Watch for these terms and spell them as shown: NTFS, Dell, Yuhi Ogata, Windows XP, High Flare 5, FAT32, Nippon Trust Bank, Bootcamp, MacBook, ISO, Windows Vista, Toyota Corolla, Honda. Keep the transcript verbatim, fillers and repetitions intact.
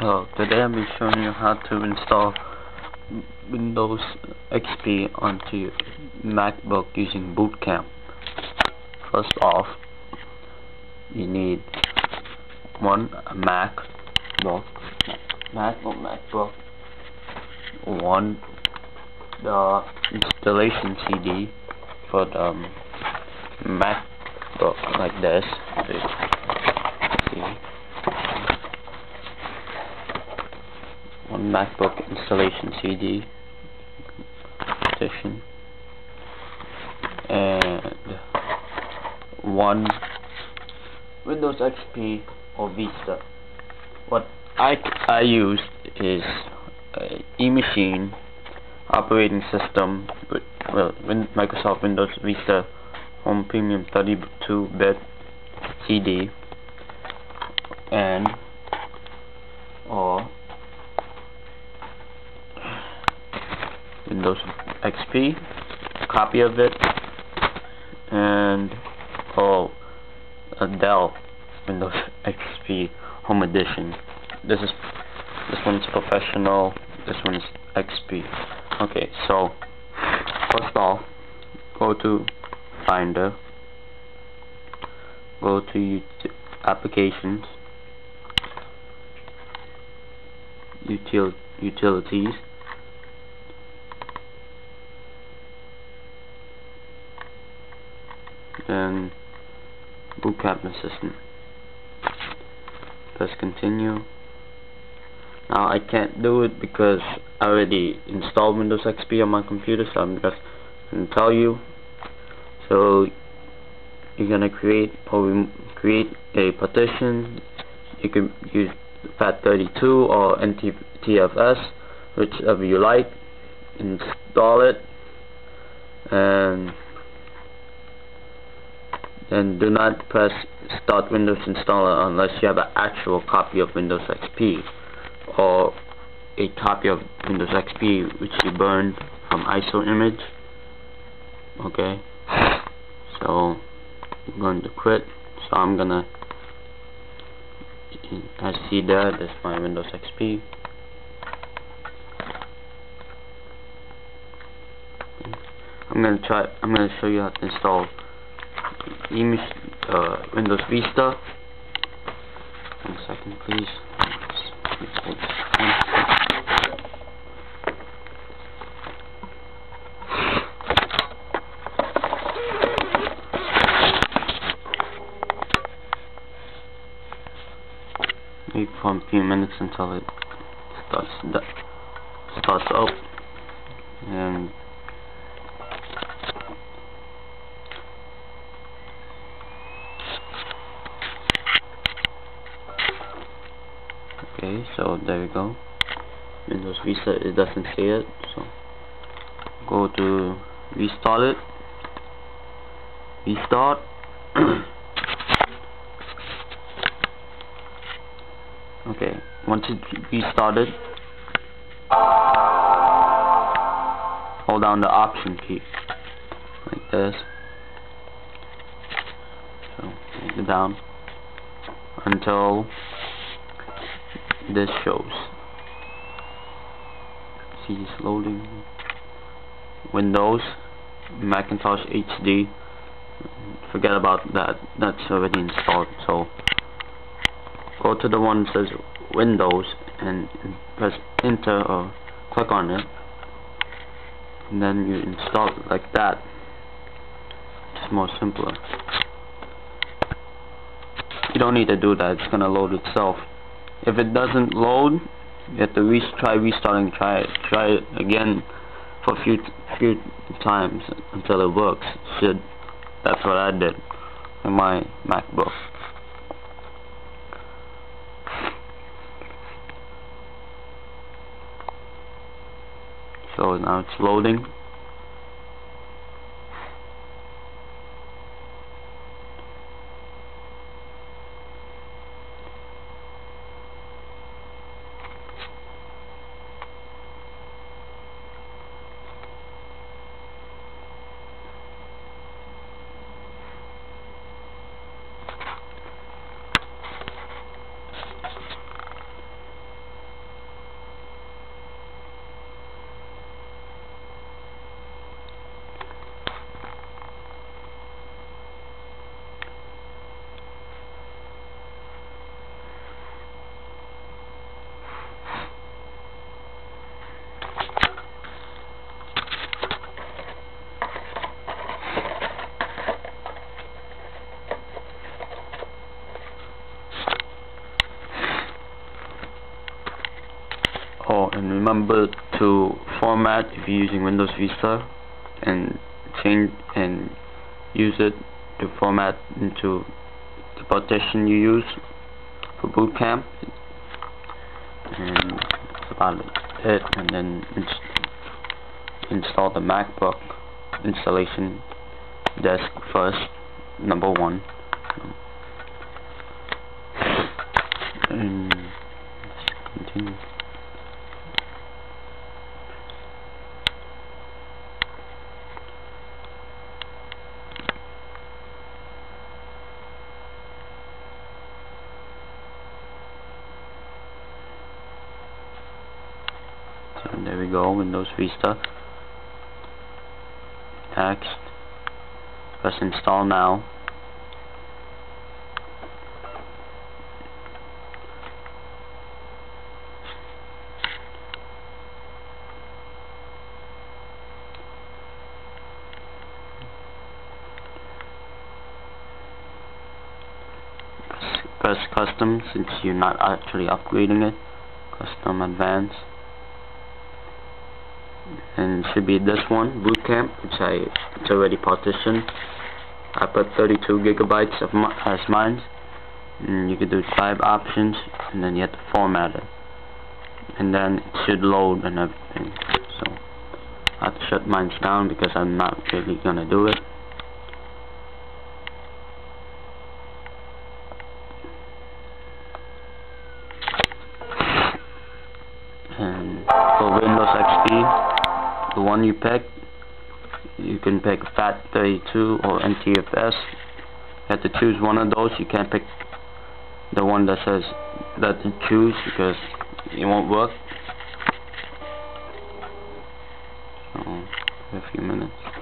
So today I'll be showing you how to install Windows X P onto your MacBook using Bootcamp. First off, you need one MacBook, MacBook, MacBook, one the installation C D for the um, MacBook like this. See. One MacBook installation C D edition and one Windows X P or Vista. What I I used is uh, e-machine operating system with well Win Microsoft Windows Vista Home Premium thirty-two bit C D and or Windows X P, copy of it, and oh, a Dell Windows X P Home Edition. This is this one's professional. This one's X P. Okay, so first off, go to Finder, go to Applications, Util Utilities. Then Bootcamp Assistant. Press continue. Now I can't do it because I already installed Windows X P on my computer, so I'm just gonna tell you. So you're gonna create probably create a partition. You can use FAT thirty-two or N T F S, whichever you like. Install it and then do not press Start Windows Installer unless you have an actual copy of Windows X P or a copy of Windows X P which you burned from I S O image. Okay, so I'm going to quit. So I'm gonna. I see that that's my Windows X P. I'm gonna try. I'm gonna show you how to install Uh, Windows Vista. One second, please. Wait for a few minutes until it starts starts up, and okay, so there we go. Windows Vista, it doesn't say it, so go to restart it. Restart. Okay, once it restarted, hold down the Option key like this. So hold it down until this shows. See, it's loading. Windows, Macintosh H D. Forget about that. That's already installed. So go to the one that says Windows and press Enter or click on it. And then you install it like that. It's more simpler. You don't need to do that. It's gonna load itself. If it doesn't load, you have to re try restarting, try it, try it again for a few, few times until it works. Should, that's what I did in my MacBook. So now it's loading. Oh, and remember to format if you're using Windows Vista, and change and use it to format into the partition you use for Bootcamp. And that's about it. And then inst install the MacBook installation desk first, number one. And let's continue. And there we go, Windows Vista. Next, press install now. Press, press custom since you're not actually upgrading it. Custom advanced. And should be this one, Bootcamp, which I it's already partitioned. I put thirty-two gigabytes of my, as mine, and you can do five options, and then you have to format it, and then it should load and everything. So I have to shut mine down because I'm not really gonna do it. And for Windows X P, the one you pick, you can pick FAT thirty-two or N T F S. You have to choose one of those. You can't pick the one that says that to choose because it won't work. So, a few minutes.